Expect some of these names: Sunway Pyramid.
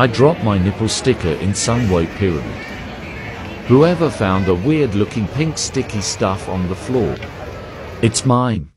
I dropped my nipple sticker in Sunway Pyramid. Whoever found a weird looking pink sticky stuff on the floor? It's mine.